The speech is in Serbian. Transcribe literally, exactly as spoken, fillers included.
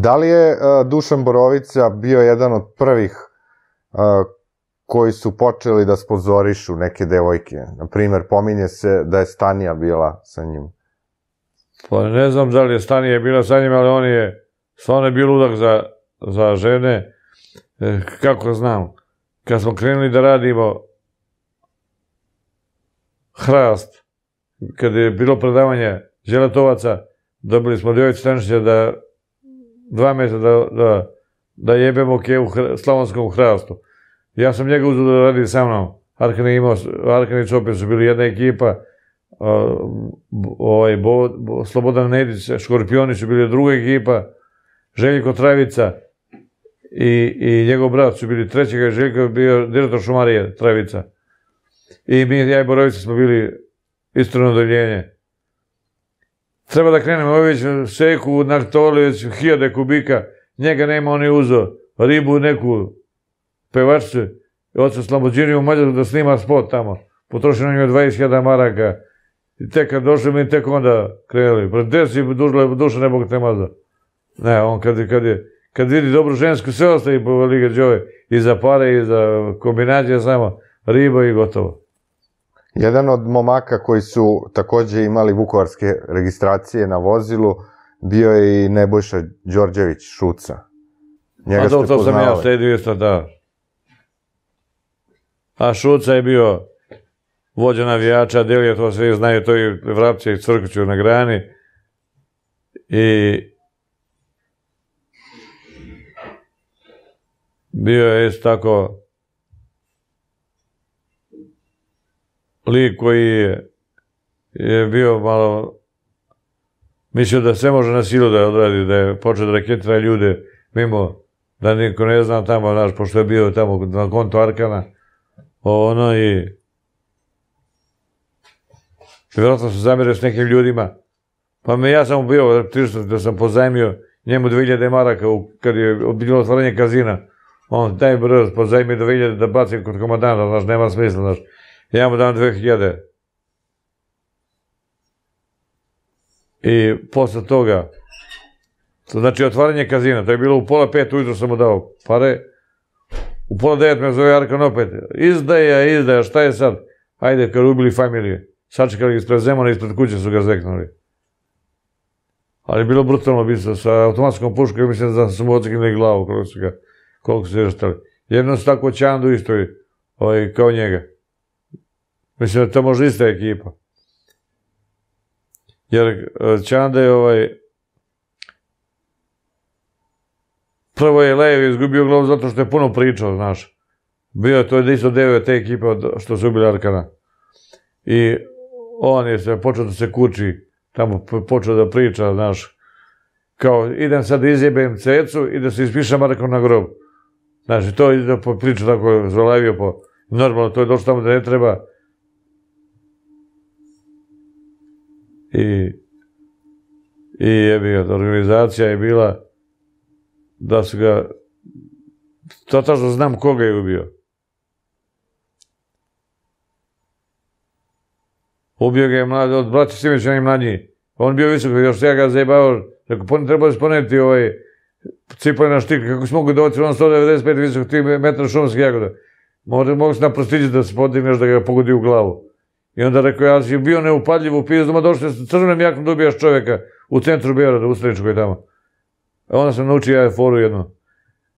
Da li je Dušan Borovica bio jedan od prvih koji su počeli da sponzorišu neke devojke? Naprimer, pominje se da je Stanija bila sa njim. Pa ne znam da li je Stanija bila sa njim, ali on je stvarno bio ludak za žene. Kako znam, kad smo krenuli da radimo hrast, kada je bilo predavanje želatovaca, dobili smo Ljović Stranšića da dva meseca da jebemo ke u slavonskom hrastu. Ja sam njega uzeo da radi sa mnom. Arkanić opet su bili jedna ekipa, Slobodan Nedić, Škorpionić su bili druga ekipa, Željiko Trajvica i njegov brat su bili trećega, Željiko je bio direktor Šumarije Trajvica. I mi, ja i Borovica, smo bili istrojno odeljenje. Treba da krenemo, ovo već seku, naktoleć, hiljade kubika, njega nema, on je uzeo ribu, neku pevačicu, odsao Slobođini u Mađarsku da snima spot tamo, potrošeno njoj dvadeset hiljada maraka, i tek kad došli mi, tek onda krenuli, pred desi duša ne bog te maza. Ne, on kad vidi dobru žensku, sve ostaje po lige džove, i za pare, i za kombinacije samo, riba i gotovo. Jedan od momaka koji su takođe imali vukovarske registracije na vozilu bio je i Nebojša Đorđević Šuca. Njega ste poznali. To sam ja sledio isto, da. A Šuca je bio vođa navijača, delije to sve znaju, to je Vrapće i Crkuću na grani. I bio je isto tako lik koji je bio malo, mislio da sve može na silu da odradi, da je počeo da raketira ljude mimo, da niko ne zna tamo, znaš, pošto je bio tamo na kontu Arkana, ono i vjerojatno sam zamirio s nekim ljudima, pa me ja sam bio tristo da sam pozajmio njemu dve hiljade maraka kad je bilo otvaranje kazina, on taj brz pozajmio dve hiljade da bacim kod komandanta, znaš, nema smisla, znaš. Ja mu dam dve hiljade. I posle toga, znači otvaranje kazina, to je bilo u pola pet ujutru sam mu dao pare, u pola devet me zove Arkan opet, izdaja, izdaja, šta je sad? Ajde, kad ubili familije, sačekali ispred Zemona, ispred kuće su ga zeknuli. Ali je bilo brutalno bistvo, sa automatskom puškom, mislim da su mu odseknuli glavu, koliko su izraštali. Jedno su tako Čandu isto, kao njega. Mislim da je to možda ista ekipa. Jer Čanda je ovaj... Prvo je Lejo izgubio glavu zato što je puno pričao, znaš. Bio je to isto deo te ekipe što su ubili Arkana. I on je se počeo da se kuči, tamo počeo da priča, znaš. Kao, idem sad da izjebem Cecu i da se ispišem Arkan na grob. Znaš, i to je da priča tako zalavio po... Normalno, to je došlo tamo da ne treba. I jebiga, organizacija je bila da su ga, to tačno znam koga je ubio. Ubio ga je mladi, od braća Simeća i mlađi. On bio visoko, još se ja ga zajebao, rekao, trebao je sponeti ovaj cipali na štik, kako si mogu doći, on sto devedeset pet visoko, tri metra šumske jagode. Mogu se naprostići da se podigneš, da ga pogodi u glavu. I onda rekao, ja si bio neupadljiv u pizdu, ma došli s crvenim jaknom da ubijaš čoveka u centru Beograda, u Sredičkoj tamo. Onda sam naučio ja foru jednu.